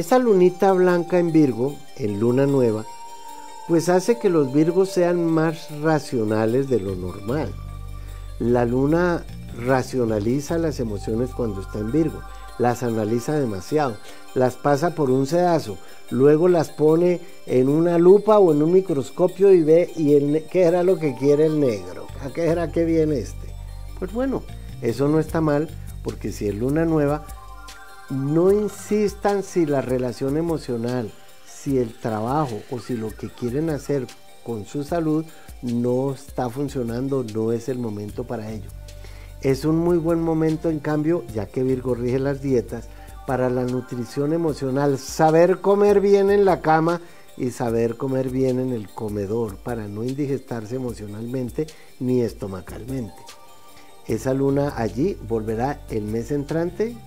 Esta lunita blanca en Virgo, en luna nueva, pues hace que los Virgos sean más racionales de lo normal. La luna racionaliza las emociones cuando está en Virgo, las analiza demasiado, las pasa por un sedazo, luego las pone en una lupa o en un microscopio y ve qué era lo que quiere el negro, a qué era que viene este. Pues bueno, eso no está mal, porque si es luna nueva, no insistan si la relación emocional, si el trabajo o si lo que quieren hacer con su salud no está funcionando, no es el momento para ello. Es un muy buen momento, en cambio, ya que Virgo rige las dietas, para la nutrición emocional, saber comer bien en la cama y saber comer bien en el comedor para no indigestarse emocionalmente ni estomacalmente. Esa luna allí volverá el mes entrante